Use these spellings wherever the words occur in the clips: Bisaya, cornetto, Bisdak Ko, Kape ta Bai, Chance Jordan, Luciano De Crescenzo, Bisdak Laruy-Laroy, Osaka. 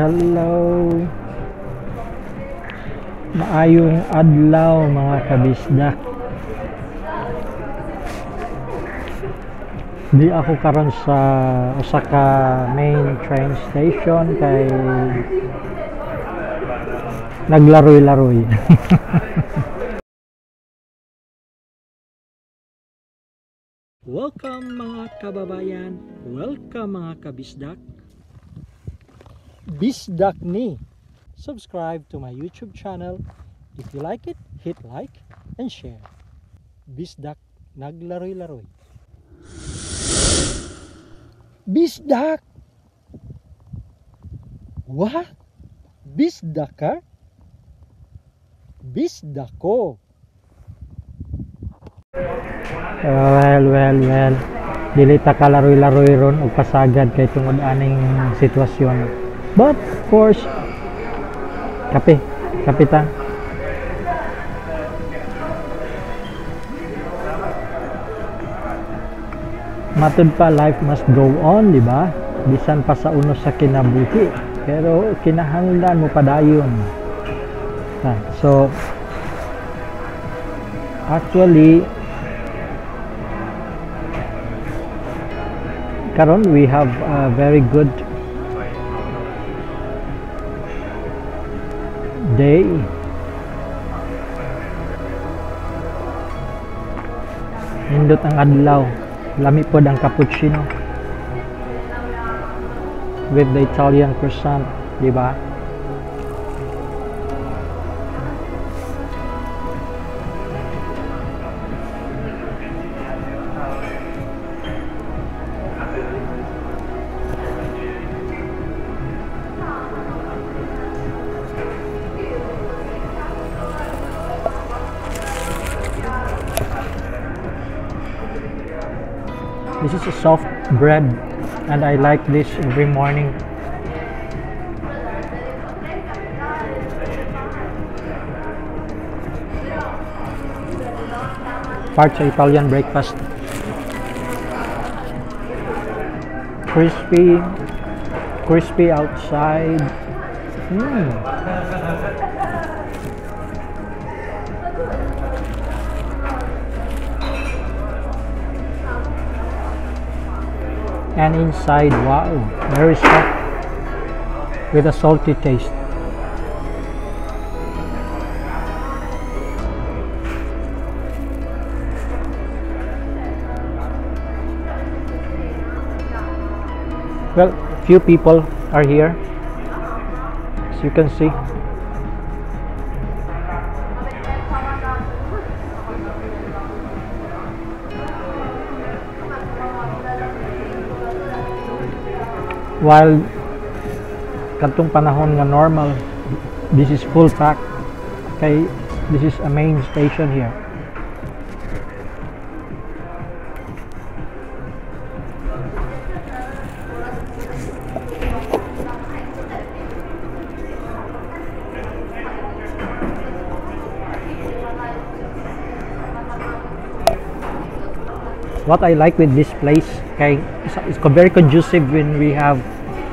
Hello. Maayong adlaw mga kabisdak. Di ako karon sa Osaka main train station kay naglaroy-laroy. Welcome mga kababayan. Welcome mga kabisdak. Bisdak ni. Subscribe to my YouTube channel. If you like it, hit like and share. Bisdak naglaroy-laroy. Bisdak. What? Bisdaka? Bisdak ko. Well. Dili ta kalaroy-laroy ron og pasagad kay tungod aning sitwasyon. But of course, kape ta. Matud pa, life must go on, di ba? Bisan pa sa uno sa kinabuhi, pero kinahanglan mo padayon. So actually, karon we have a very good day. Nindot ang adlaw, lami pod ang cappuccino with the Italian croissant, di ba? This is a soft bread and I like this every morning. Part sa Italian breakfast. Crispy outside. And inside, wow, very soft with a salty taste. Well, few people are here, as you can see. While katong panahon nga normal, this is full pack. Okay, this is a main station here. What I like with this place, okay, it's very conducive when we have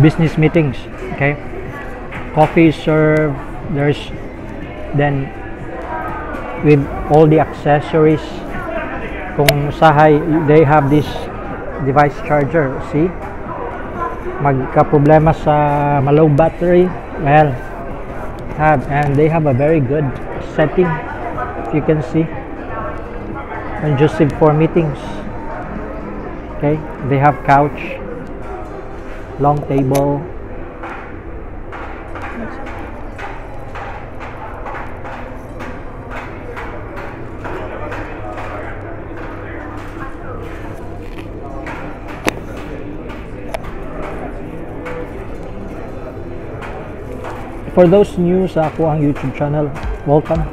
business meetings. Okay, coffee is served. There's then with all the accessories. Kung sahay, they have this device charger. See, magka-problema sa low battery. Well, they have a very good setting. If you can see, conducive for meetings. Okay, they have couch, long table. For those new sa ako ang YouTube channel, welcome.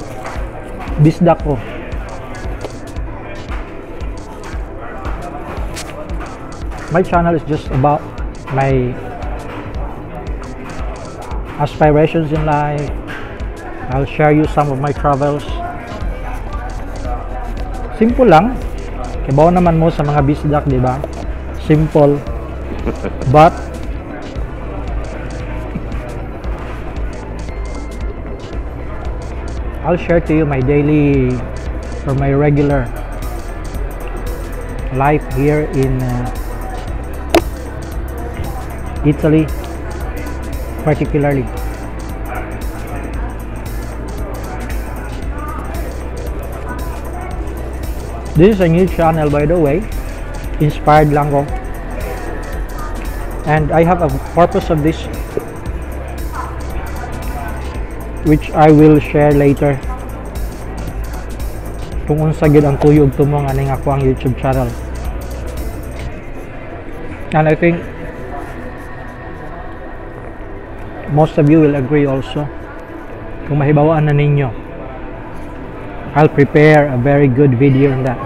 Bisdak Ko. My channel is just about my aspirations in life. I'll share you some of my travels. Simple lang. Kibaw naman mo sa mga bisdak, di ba? Simple. But I'll share to you my daily or my regular life here in Italy, particularly. This is a new channel, by the way, inspired lang ko, and I have a purpose of this which I will share later kung unsa gid ang kuyog tumo nga ning ako ang YouTube channel. And I think most of you will agree also kung mahibawaan na ninyo. I'll prepare a very good video on that.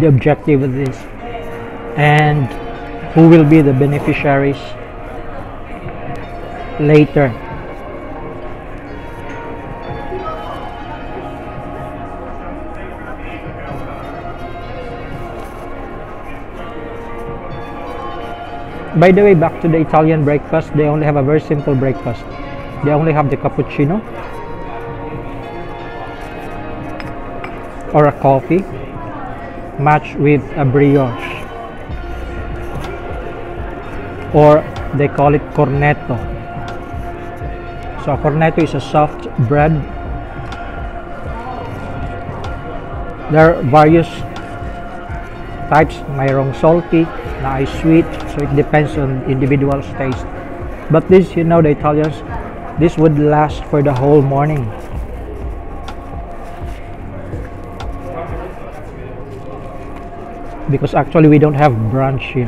The objective of this and who will be the beneficiaries later. By the way, back to the Italian breakfast, they only have a very simple breakfast. They only have the cappuccino or a coffee matched with a brioche, or they call it cornetto. So a cornetto is a soft bread. There are various types, mayroong salty, na ay sweet, so it depends on individual's taste. But this, you know, the Italians, this would last for the whole morning. Because actually we don't have brunch here,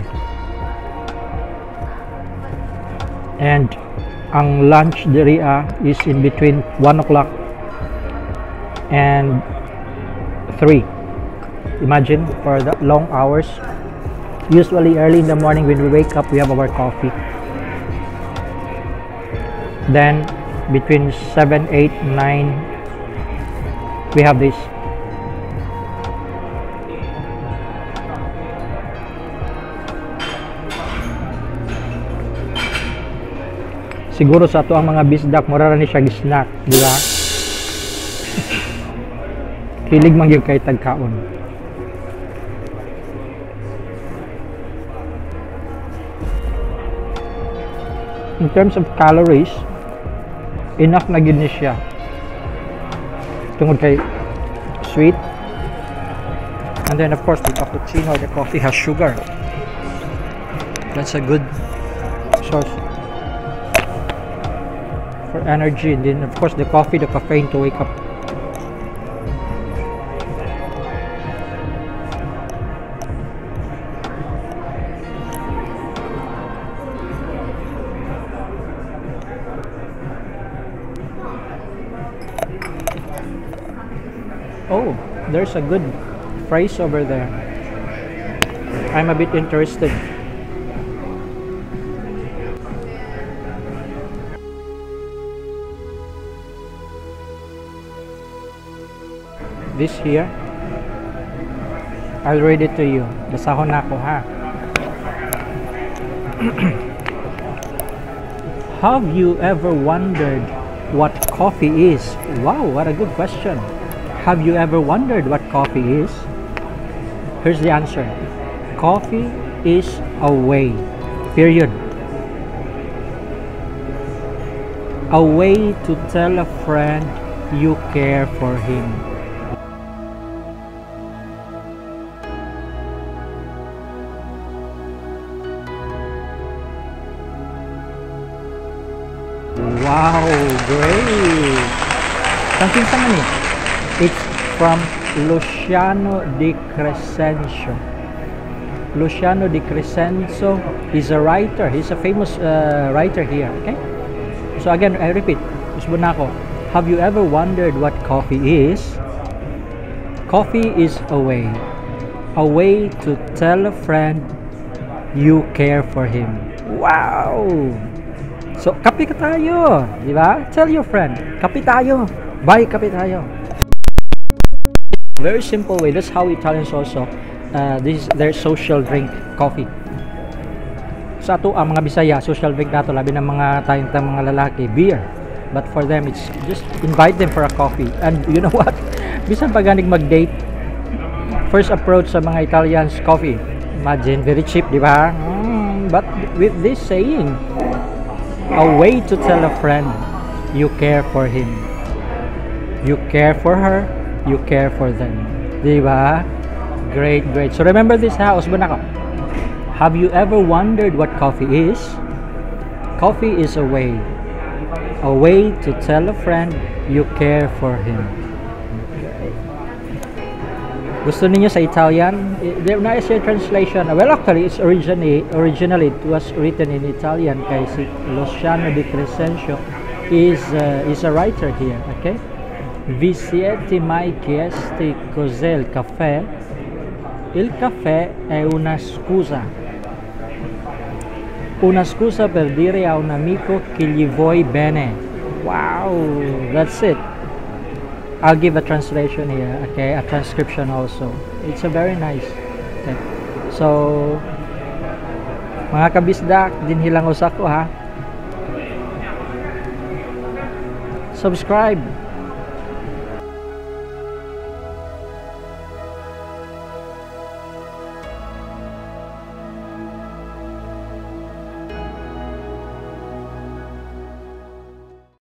and ang lunch diria is in between 1 o'clock and 3. Imagine, for the long hours. Usually early in the morning when we wake up, we have our coffee. Then between 7, 8, 9 we have this. Siguro sa ato ang mga bisdak, mura ra ni siya snack, di ba? Kilig man gyud kay tagkaon. In terms of calories, enough na gyud ni siya. Tungod kay sweet. And then of course the cappuccino, the coffee has sugar. That's a good source for energy, and then of course the coffee, the caffeine to wake up. Oh, there's a good phrase over there. I'm a bit interested. This here, I'll read it to you. Basahon ako, ha? Have you ever wondered what coffee is? Wow, what a good question. Have you ever wondered what coffee is? Here's the answer. Coffee is a way, period. A way to tell a friend you care for him. Wow, great! Something similar. It's from Luciano De Crescenzo. Luciano De Crescenzo is a writer. He's a famous writer here. Okay. So again, I repeat. Have you ever wondered what coffee is? Coffee is a way to tell a friend you care for him. Wow. So, kape ka tayo, di ba? Tell your friend, kape tayo. Bye, kape tayo. Very simple way. That's how Italians also, this is their social drink, coffee. Sa ato ang mga Bisaya, social drink nato labi ng mga tayong mga lalaki, beer. But for them, it's just invite them for a coffee. And you know what? Bisan paganig mag-date, first approach sa mga Italians, coffee. Imagine, very cheap, di ba? But with this saying, a way to tell a friend, you care for him. You care for her, you care for them. Di ba? Great, great. So remember this ha, usbon ako. Have you ever wondered what coffee is? Coffee is a way. A way to tell a friend you care for him. Okay. Gusto niyo sa Italian? There na is a translation. Well, actually, it's originally it was written in Italian. Kay si Luciano De Crescenzo is a writer here. Okay. Vi siete mai chiesti cos'è il caffè? Il caffè è una scusa. Una scusa per dire a un amico che gli vuoi bene. Wow, that's it. I'll give a translation here, okay? A transcription also. It's a very nice. Okay. So, mga kabisdak, din hilang usako ha. Subscribe.